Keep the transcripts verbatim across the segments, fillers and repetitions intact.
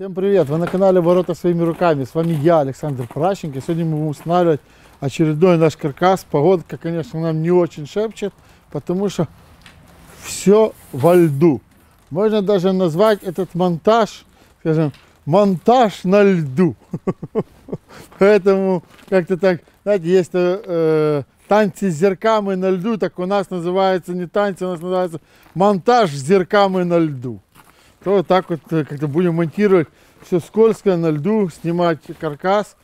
Всем привет! Вы на канале «Ворота своими руками». С вами я, Александр Паращенко. Сегодня мы будем устанавливать очередной наш каркас. Погодка, конечно, нам не очень шепчет, потому что все во льду. Можно даже назвать этот монтаж, скажем, монтаж на льду. Поэтому как-то так, знаете, есть танцы с зерками на льду, так у нас называется не танцы, у нас называется монтаж с зерками на льду. То вот так вот как-то будем монтировать все скользкое на льду, снимать каркас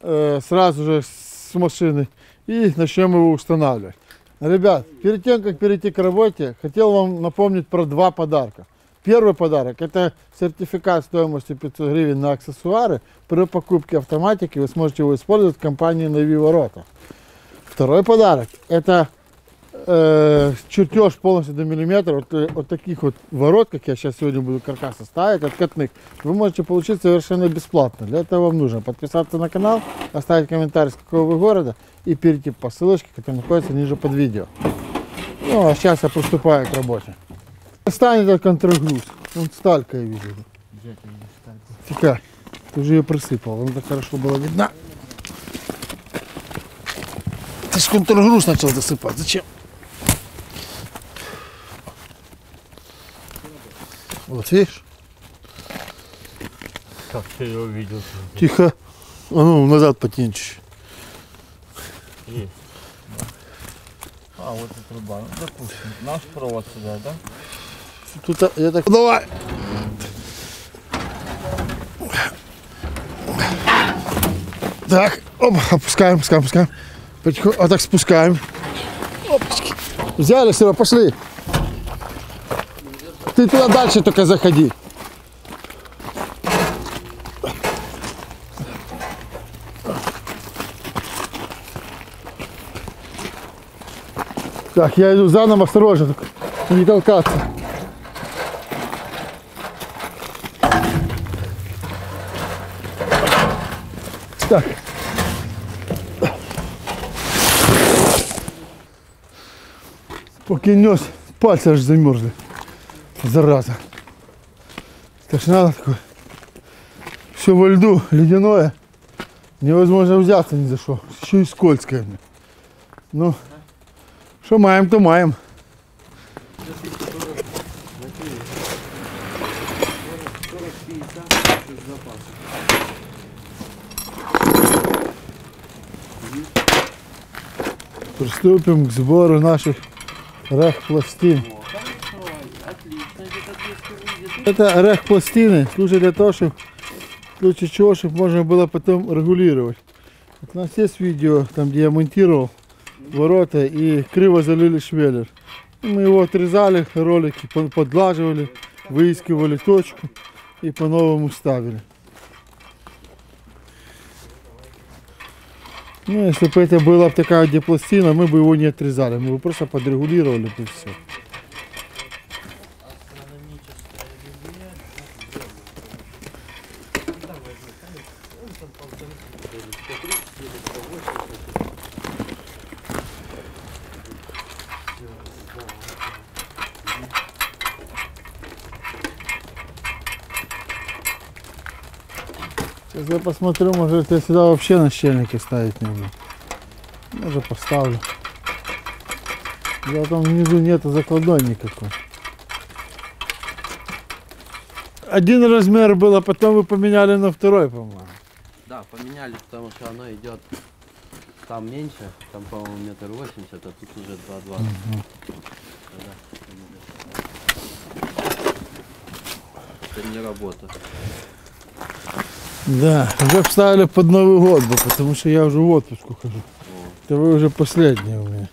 э, сразу же с машины и начнем его устанавливать. Ребят, перед тем, как перейти к работе, хотел вам напомнить про два подарка. Первый подарок – это сертификат стоимостью пятьсот гривен на аксессуары. При покупке автоматики вы сможете его использовать в компании «Нови ворота». Второй подарок – это чертеж полностью до миллиметра от, от таких вот ворот, как я сейчас сегодня буду каркаса ставить, от Катник, вы можете получить совершенно бесплатно. Для этого вам нужно подписаться на канал, оставить комментарий, с какого вы города, и перейти по ссылочке, которая находится ниже под видео. Ну, а сейчас я приступаю к работе. Станет этот контрагруз. Вон сталька, я вижу. Тика, ты уже ее присыпал, она так хорошо была видна. Ты же контргруз начал засыпать. Зачем? Вот видишь? Как ты его видел? Тихо. А ну назад потянешь. Есть. А вот и труба. Ну, допустим, наш провод сюда, да? Тут я так. Давай. Так, оп, опускаем, опускаем, опускаем. А так спускаем. Опачки. Взяли, Серега, пошли. Ты туда дальше только заходи. Так, я иду за нам, осторожно, не толкаться. Так. Поки нес, пальцы аж замерзли. Зараза. Страшно такое. Все во льду, ледяное. Невозможно взяться ни за что. Еще и скользкое. Ну, что маем, то маем. Приступим к сбору наших рэк-пластин. Это рэк-пластины служат для того, чтобы в случае чего, чтобы можно было потом регулировать. Вот у нас есть видео, там где я монтировал ворота и криво залили швеллер. Мы его отрезали, ролики подлаживали, выискивали точку и по-новому ставили. Ну, если бы это была такая дипластина, мы бы его не отрезали, мы бы просто подрегулировали бы все. Сейчас я посмотрю, может я сюда вообще на щельнике ставить не буду. Я уже поставлю. Я там внизу нету закладной никакой. Один размер был, а потом вы поменяли на второй, по-моему. Да, поменяли, потому что оно идет там меньше, там, по-моему, метр восемьдесят, а тут уже два двадцать. Угу. Это не работа. Да, уже вставили под Новый год, потому что я уже в отпуску хожу. О. Это вы уже последние у меня.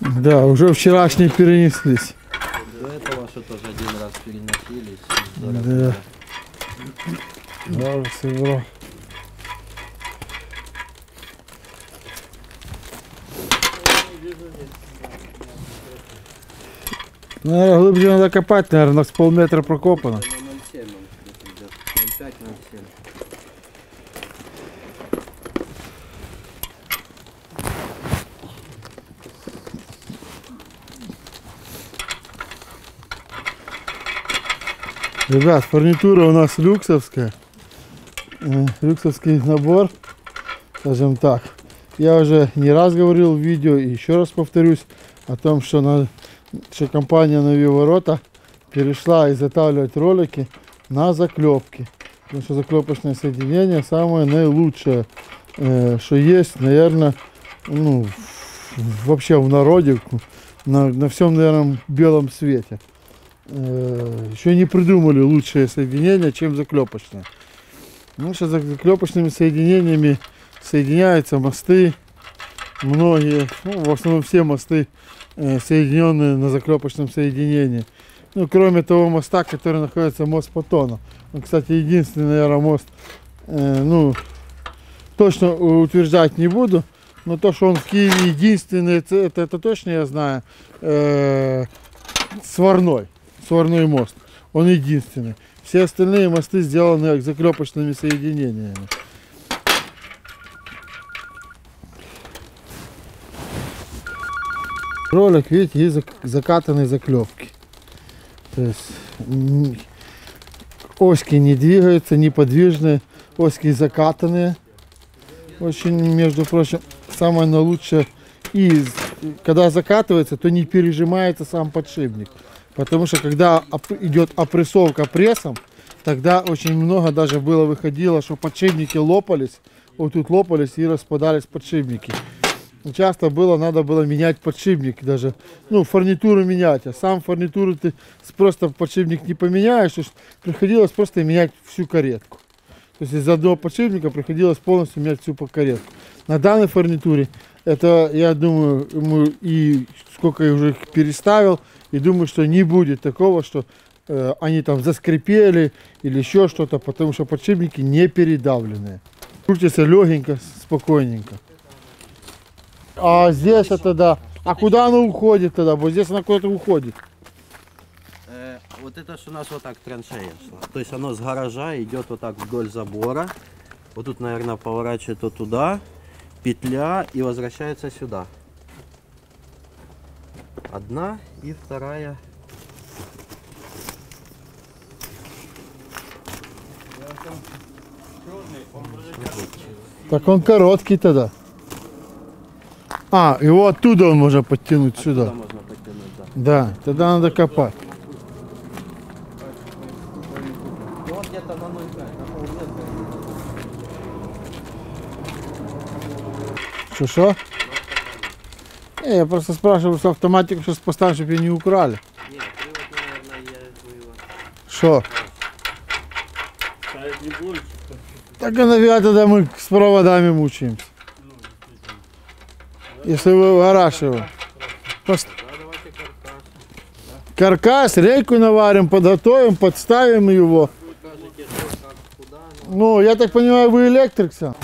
Да, уже вчерашние перенеслись. До этого что тоже один раз переносились. Да. Да, уже собрал. Наверное, глубже надо копать, наверное, у нас полметра прокопано. Ребят, фурнитура у нас люксовская. Люксовский набор, скажем так. Я уже не раз говорил в видео и еще раз повторюсь о том, что, на, что компания Нови ворота перешла изготавливать ролики на заклепки. Потому что заклепочное соединение самое наилучшее, э, что есть, наверное, ну, вообще в народе, на, на всем, наверное, белом свете. Э, еще не придумали лучшее соединение, чем заклепочное. Ну, сейчас заклепочными соединениями соединяются мосты, многие, ну, в основном все мосты э, соединенные на заклепочном соединении. Ну, кроме того моста, который находится, мост Патона. Он, кстати, единственный, наверное, мост, э, ну, точно утверждать не буду, но то, что он в Киеве единственный, это, это точно я знаю, э, сварной, сварной мост. Он единственный. Все остальные мосты сделаны заклепочными соединениями. Ролик, видите, есть закатанные заклепки. То есть оськи не двигаются, неподвижные, оськи закатанные. Очень, между прочим, самое лучшее, и когда закатывается, то не пережимается сам подшипник. Потому что когда идет опрессовка прессом, тогда очень много даже было выходило, что подшипники лопались, вот тут лопались и распадались подшипники. Часто было, надо было менять подшипник даже, ну, фурнитуру менять, а сам фурнитуру ты просто подшипник не поменяешь, приходилось просто менять всю каретку. То есть из-за одного подшипника приходилось полностью менять всю каретку. На данной фурнитуре, это, я думаю, мы и сколько я уже их переставил, и думаю, что не будет такого, что э, они там заскрипели или еще что-то, потому что подшипники не передавленные. Крутится легенько, спокойненько. А здесь это да. А куда оно уходит тогда? Вот здесь оно куда-то уходит. Э, вот это же у нас вот так траншея шла. То есть оно с гаража идет вот так вдоль забора. Вот тут, наверное, поворачивает вот туда. Петля и возвращается сюда. Одна и вторая. Так он короткий тогда. А, его оттуда он можно подтянуть оттуда сюда. Можно подтянуть, да. Да, тогда надо копать. Что-что? Не, я просто спрашиваю, что автоматику сейчас поставлю, чтобы ее не украли. Нет, привод, наверное, я его... Что? Ставить не больше. Так и наверное, тогда мы с проводами мучаемся. Если вы выворачиваете. Пост... Каркас, рейку наварим, подготовим, подставим его. Ну, я так понимаю, вы электрик сам.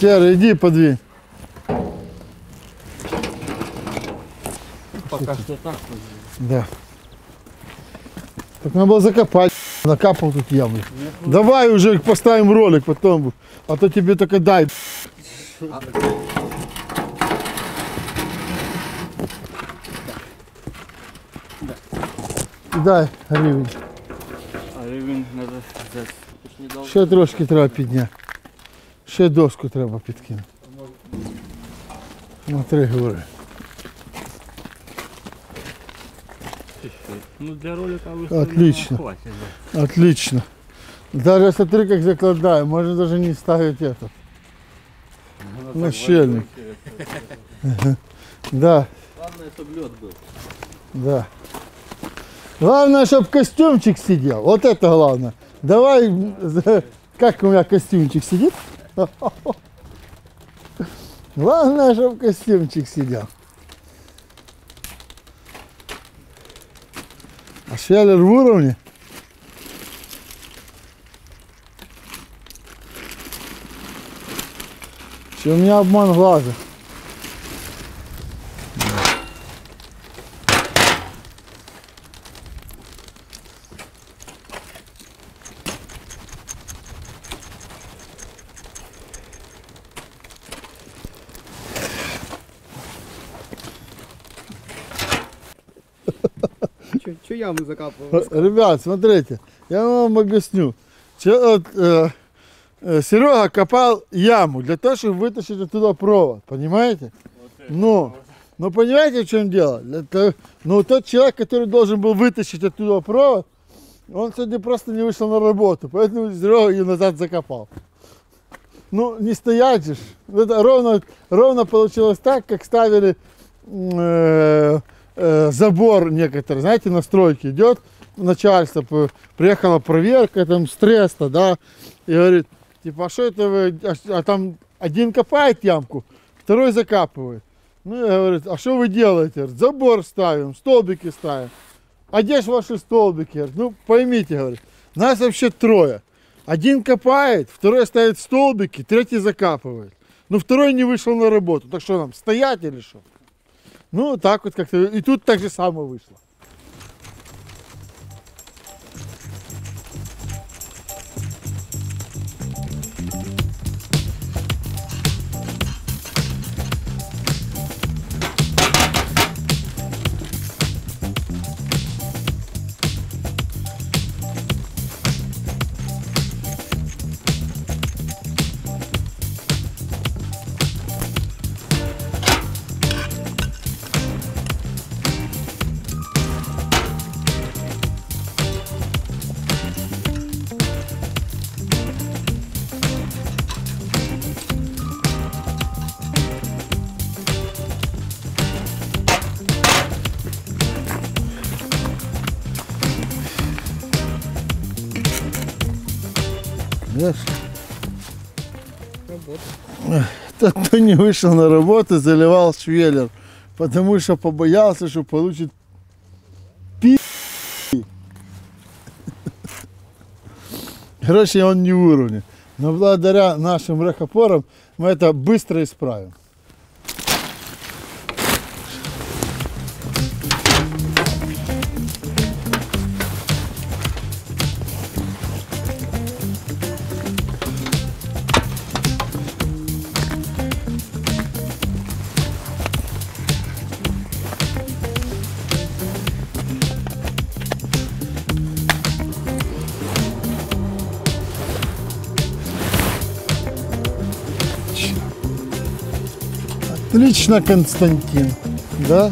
Серый, иди подвинь. Пока что так. Да. Так надо было закопать. Накапал тут яму. Давай уже поставим ролик потом, а то тебе только дай. Дай рівень. А рівень надо взять. Ще трошки треба підняти. Ще доску треба підкинути. Смотри, говорю. Ну, для ролика отлично, хватит, да. Отлично. Даже смотри, как закладаем, можно даже не ставить этот нащельник. Да. Главное, чтобы лед был. Да. Главное, чтобы костюмчик сидел. Вот это главное. Давай, как у меня костюмчик сидит? Главное, чтобы костюмчик сидел. А швеллер в уровне? Что у меня обман глаза. Че, че яму закапывал? Ребят, смотрите, я вам объясню. Че, вот, э, э, Серега копал яму для того, чтобы вытащить оттуда провод, понимаете? Вот ну, но ну, понимаете, в чем дело? Это, ну, тот человек, который должен был вытащить оттуда провод, он сегодня просто не вышел на работу, поэтому Серега ее назад закопал. Ну, не стоять же. Это ровно, ровно получилось так, как ставили э, э, забор некоторые. Знаете, на стройке идет начальство, приехала проверка, там с треста, да, и говорит, типа, а что это вы, а, а там один копает ямку, второй закапывает. Ну, я говорю, а что вы делаете? Говорит, забор ставим, столбики ставим. А где же ваши столбики? Говорит, ну, поймите, говорит, нас вообще трое. Один копает, второй ставит столбики, третий закапывает. Но второй не вышел на работу. Так что нам, стоять или что? Ну, так вот как-то. И тут так же самое вышло. Тот, кто не вышел на работу, заливал швеллер, потому что побоялся, что получит пи***. Короче, он не в уровне. Но благодаря нашим ракопорам мы это быстро исправим. Отлично, Константин, да?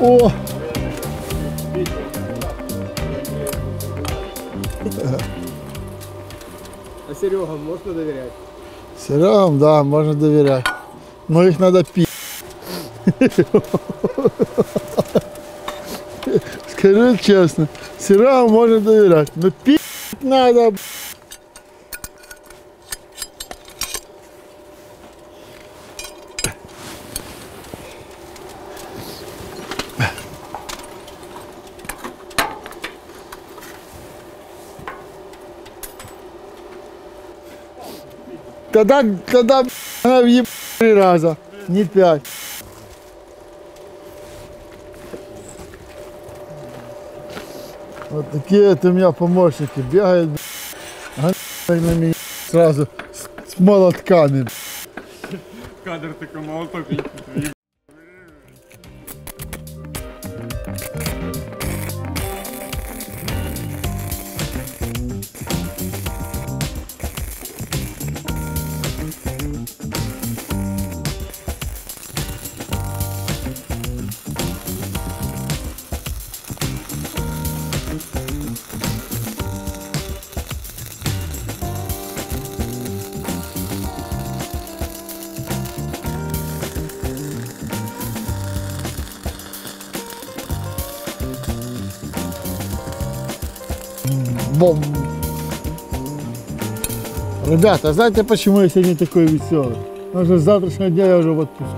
О! А Серегам можно доверять? Серегам, да, можно доверять. Но их надо пить. Скажу честно, Серегам можно доверять, но пить надо. Тогда, тогда она въеб три раза, не пять. Вот такие вот у меня помощники бегают, а на меня сразу с, с молотками. Кадр такой молоток. Бом! Ребята, знаете, почему я сегодня такой веселый? Потому что с завтрашнего дня я уже в отпуске.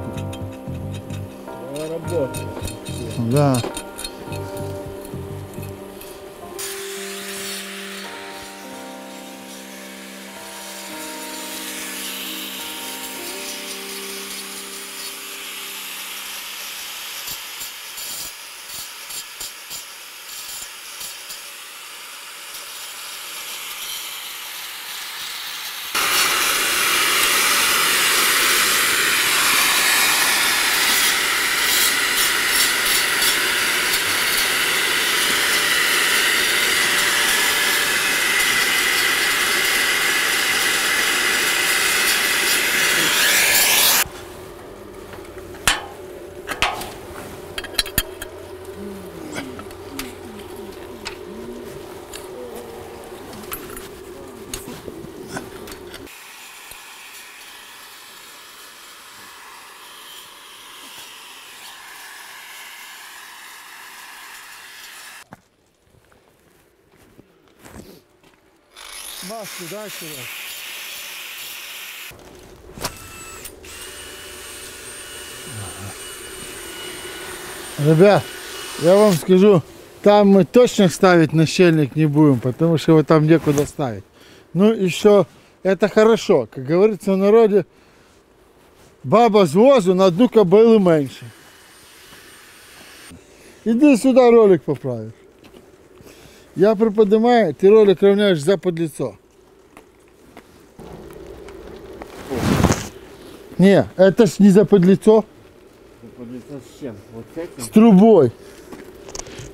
Да. Маску, да, сюда. Ребят, я вам скажу, там мы точно ставить нащельник не будем, потому что его там некуда ставить. Ну и что, это хорошо, как говорится в народе, баба с возу на одну кобылу меньше. Иди сюда, ролик поправишь. Я приподнимаю, ты ролик равняешь за подлицо. Не, это ж не за подлицо. За подлицо с чем? Вот с этим? С трубой.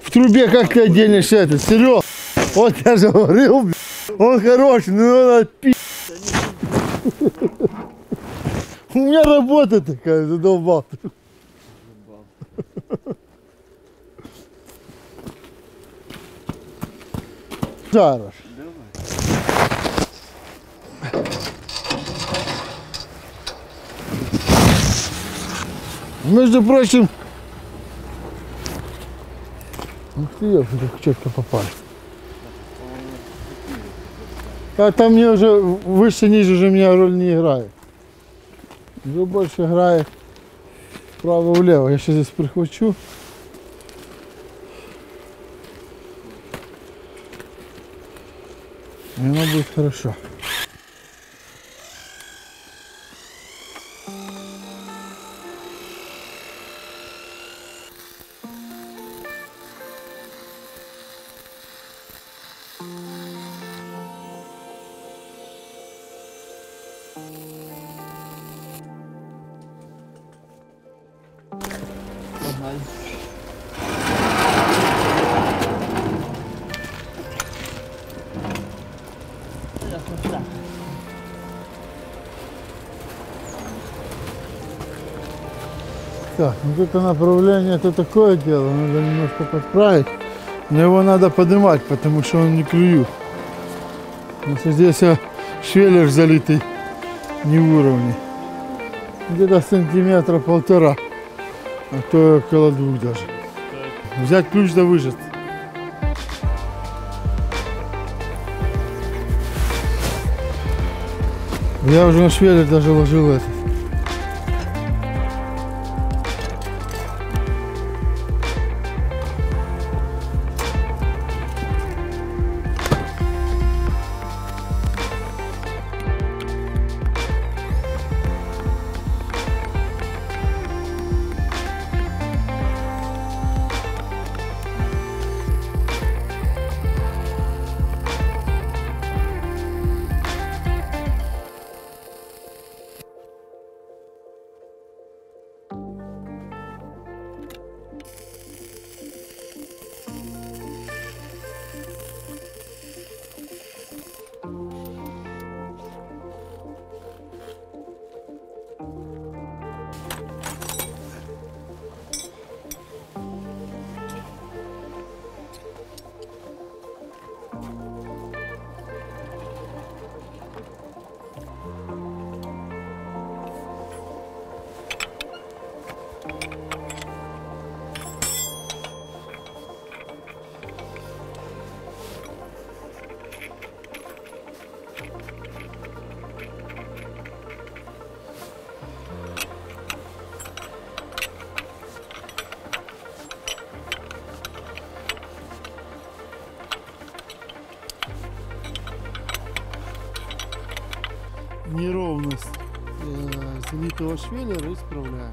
В трубе как а ты отделишь будет? Это? Серег, вот я же говорил, он хороший, но надо пи***. У меня работа такая, задолбал. Давай. Между прочим, ух ты, я так четко попал. А там мне уже выше, ниже уже меня роль не играет. Уже больше играет вправо-влево. Я сейчас здесь прихвачу. И оно будет хорошо. Так, ну тут направление, это такое дело, надо немножко подправить. Но его надо поднимать, потому что он не клюет. Если здесь швеллер залитый не в уровне. Где-то сантиметра полтора, а то около двух даже. Взять ключ да выжать. Я уже на швеллер даже ложил это. его швеллер и справляю.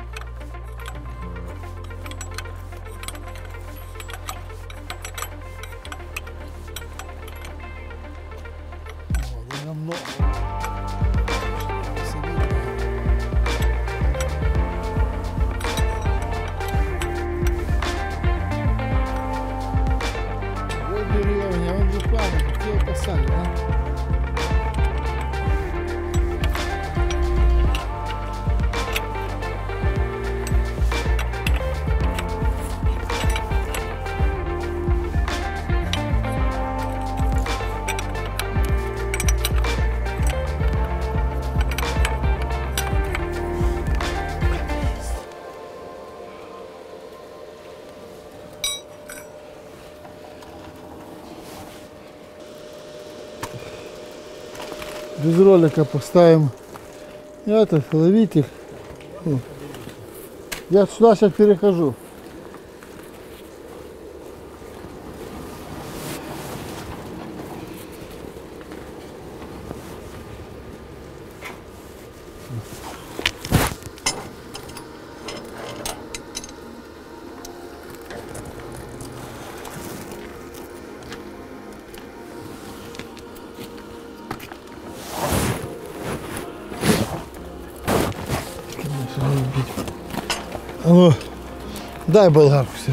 Без ролика поставим этот, ловить их. Я сюда сейчас перехожу. Ну, дай болгарку все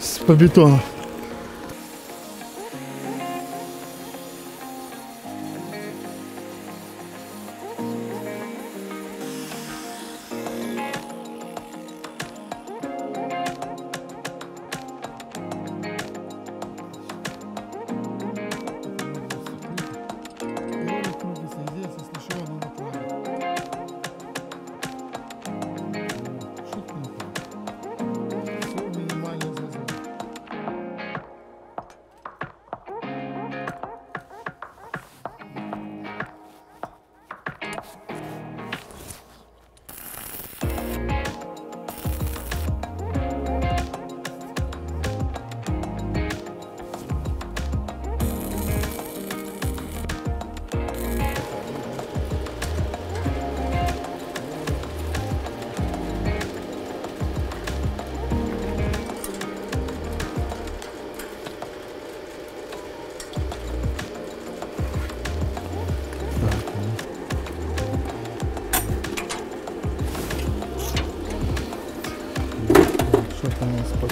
с, по бетону.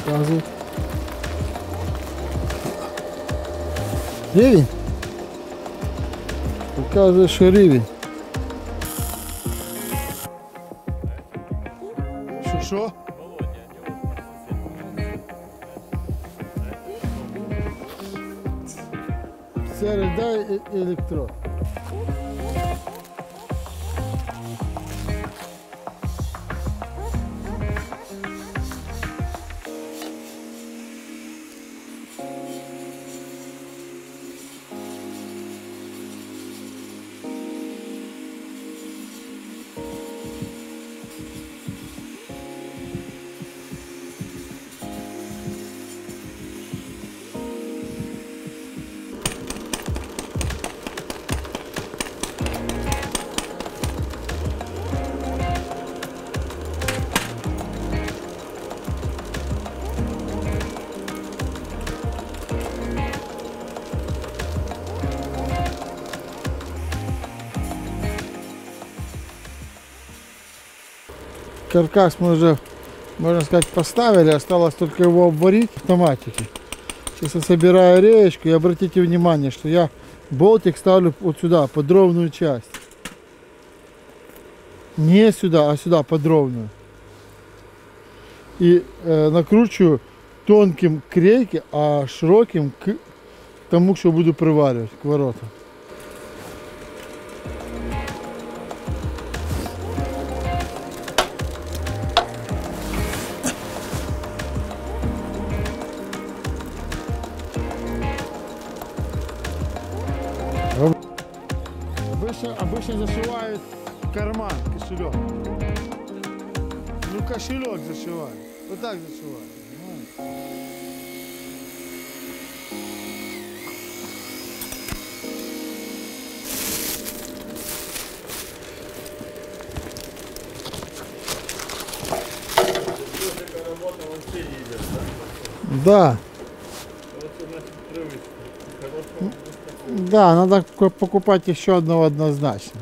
Показывает ревень, показываешь ревень. Шо-шо? Серый, дай электро. Каркас мы уже, можно сказать, поставили, осталось только его обварить в автоматике. Сейчас я собираю реечку, и обратите внимание, что я болтик ставлю вот сюда, под ровную часть. Не сюда, а сюда, под ровную. И э, накручиваю тонким к рейке, а широким к тому, что буду приваривать, к воротам. Обычно зашивают карман, кошелек. Ну кошелек зашивают. Вот так зашивают. Понимаете? Да. Да, надо покупать еще одного однозначно.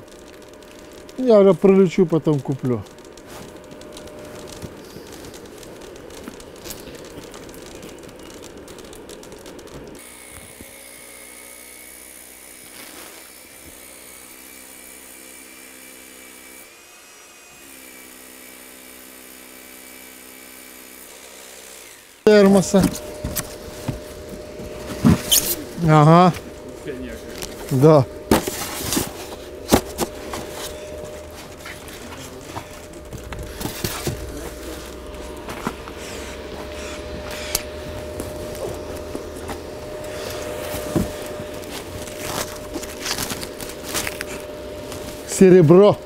Я уже пролечу, потом куплю. Термоса. Ага. Да. Серебро.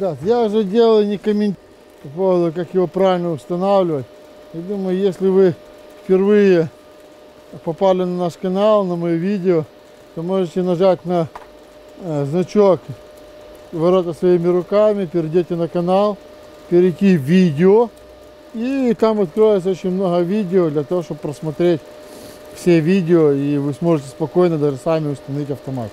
Да, я уже делаю не комментарий по поводу, как его правильно устанавливать. Я думаю, если вы впервые попали на наш канал, на мои видео, то можете нажать на э, значок ворота своими руками, перейдете на канал, перейти в видео, и там откроется очень много видео для того, чтобы просмотреть все видео, и вы сможете спокойно даже сами установить автомат.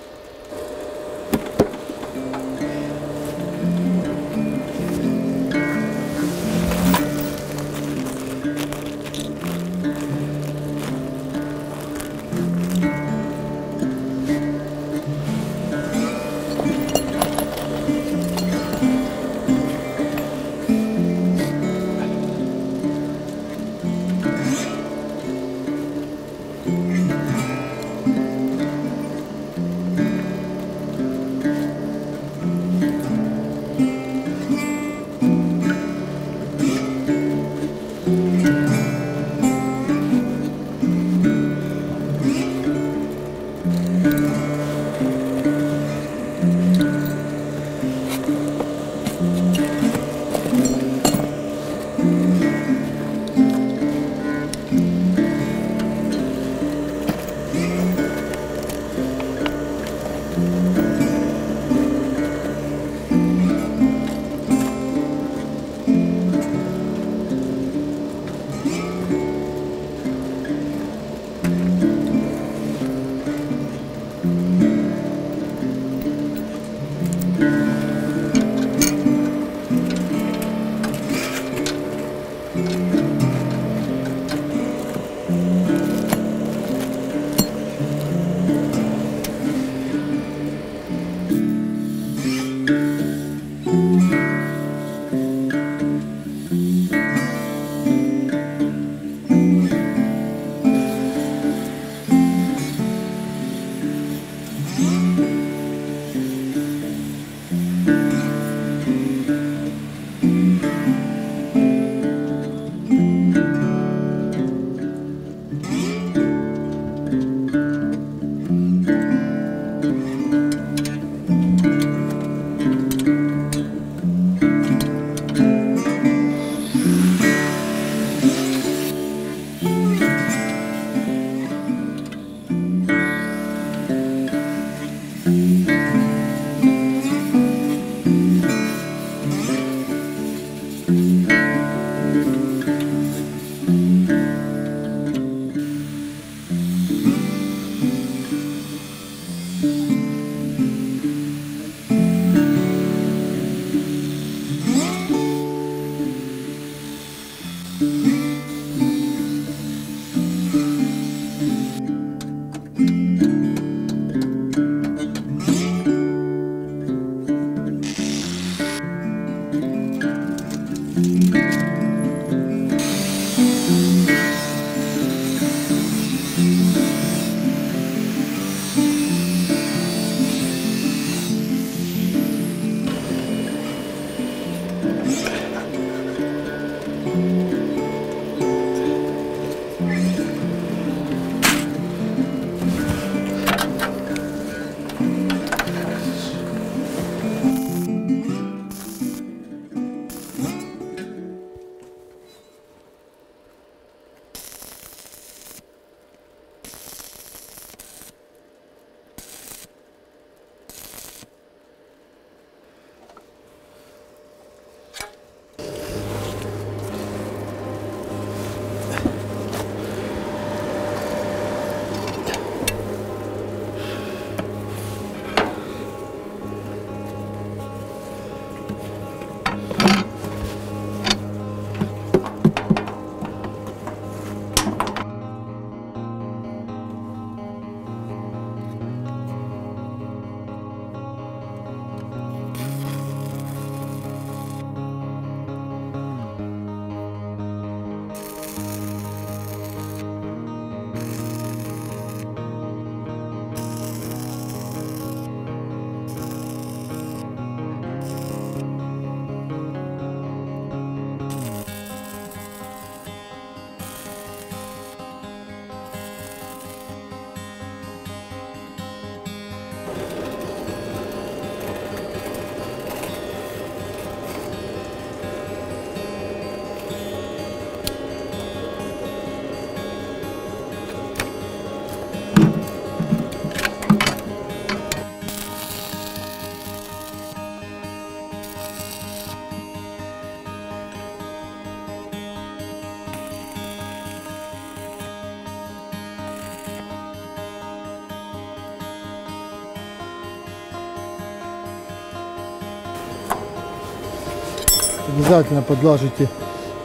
обязательно подлажите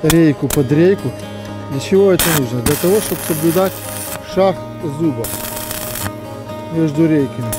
рейку под рейку. Для чего это нужно? Для того, чтобы соблюдать шаг зуба между рейками.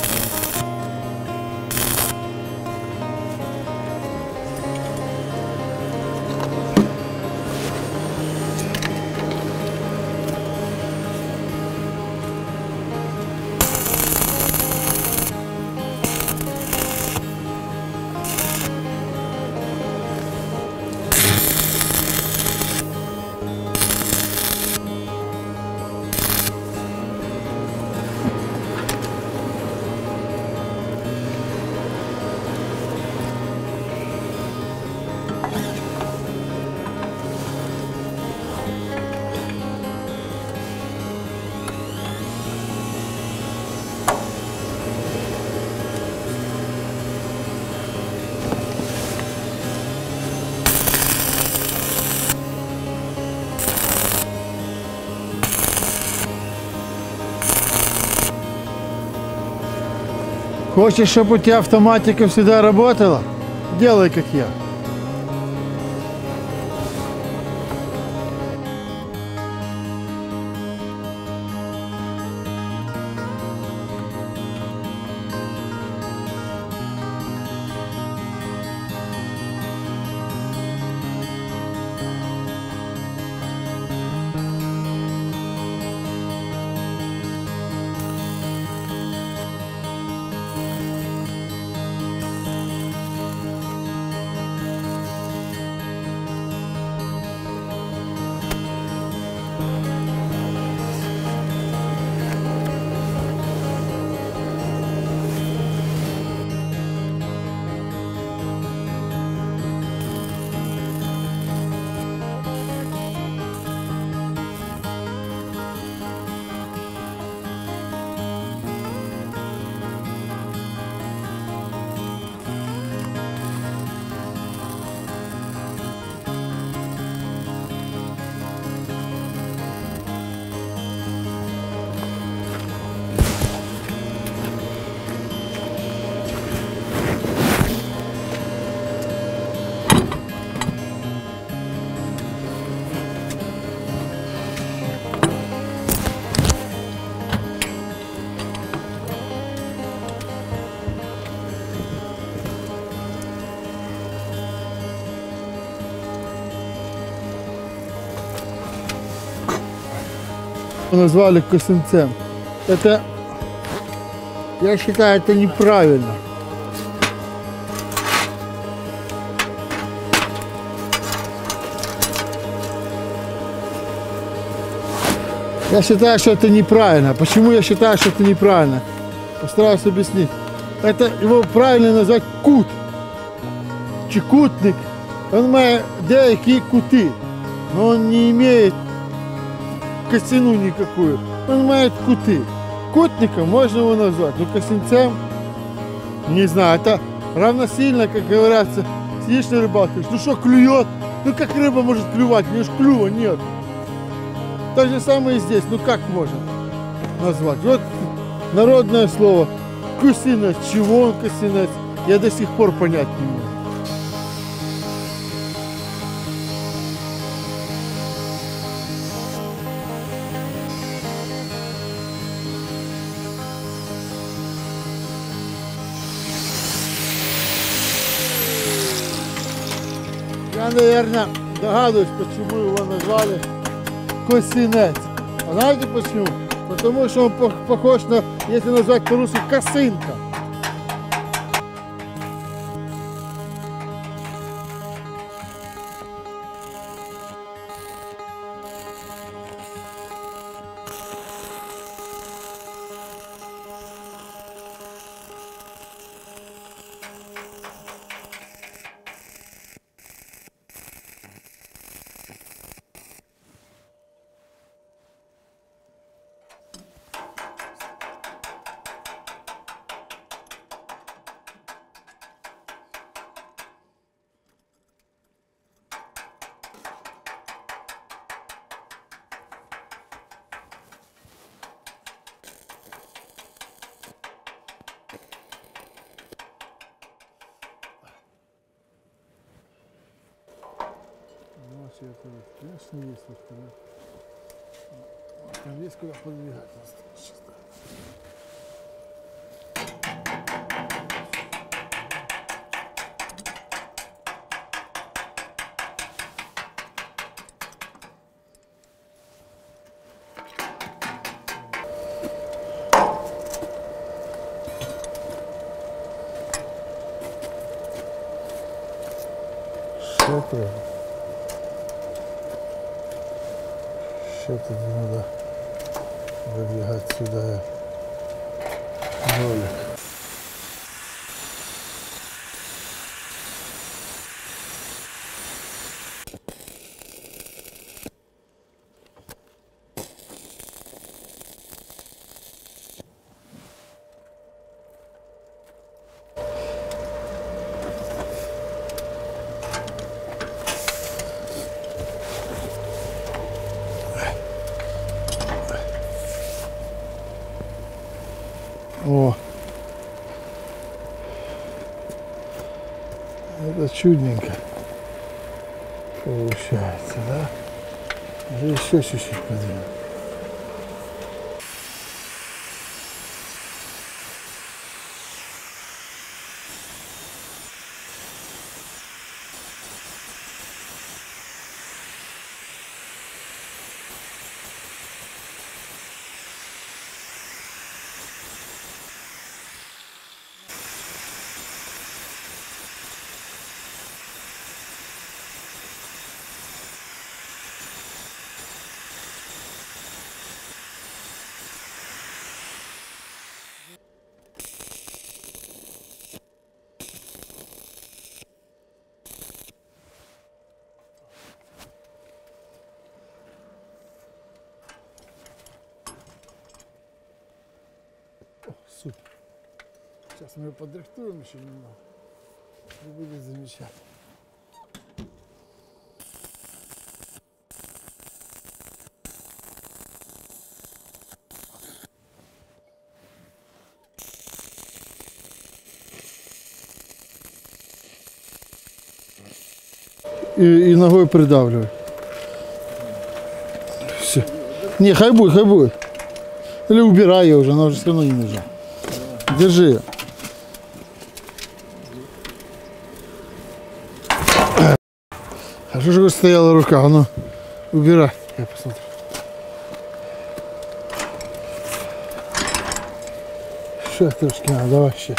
Хочешь, чтобы у тебя автоматика всегда работала? Делай, как я. Назвали косынцем. Это, я считаю, это неправильно. Я считаю, что это неправильно. Почему я считаю, что это неправильно? Постараюсь объяснить. Это его правильно назвать кут. Чекутник. Он имеет деякие куты, но он не имеет косину никакую, он имеет куты. Кутником можно его назвать, но косинцем, не знаю, это равносильно, как говорится, сидишь на рыбалке, ну что, клюет? Ну как рыба может клювать, у нее же клюва нет. То же самое и здесь, ну как можно назвать? Вот народное слово, косинец, чего он косинец, я до сих пор понять не могу. Я, наверное, догадываюсь, почему его назвали косинец. А знаете почему? Потому что он похож на, если назвать по-русски, косынка. цвета, конечно, есть вот куда. Там есть куда подвигать. Что-то не надо выдвигать сюда ролик. Чудненько получается, да? Здесь еще чуть-чуть подвину. Сейчас мы ее подрихтуем еще немного, и будет замечательно. И, и ногой придавливай. Все. Не, хай будет, хай будет. Или убирай ее уже, она уже все равно не нужна. Держи ее. Что же стояла рука? А ну, убирай. Я посмотрю. Что трошки надо, давай еще.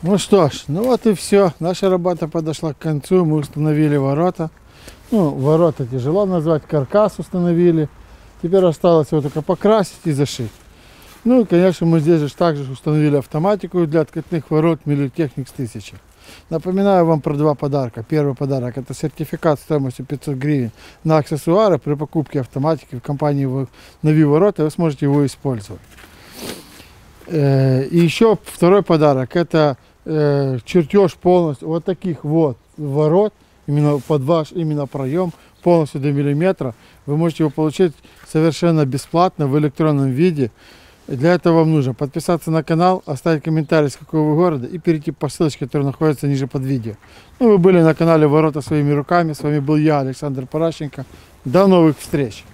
Ну что ж, ну вот и все. Наша работа подошла к концу. Мы установили ворота. Ну, ворота тяжело назвать. Каркас установили. Теперь осталось его только покрасить и зашить. Ну и, конечно, мы здесь же также установили автоматику для откатных ворот Miller Technics тысяча. Напоминаю вам про два подарка. Первый подарок – это сертификат стоимостью пятьсот гривен на аксессуары. При покупке автоматики в компании «Нови ворота» вы сможете его использовать. И еще второй подарок – это чертеж полностью вот таких вот ворот, именно под ваш именно проем, полностью до миллиметра. Вы можете его получить совершенно бесплатно в электронном виде. Для этого вам нужно подписаться на канал, оставить комментарий, с какого вы города, и перейти по ссылочке, которая находится ниже под видео. Ну, вы были на канале «Ворота своими руками». С вами был я, Александр Паращенко. До новых встреч!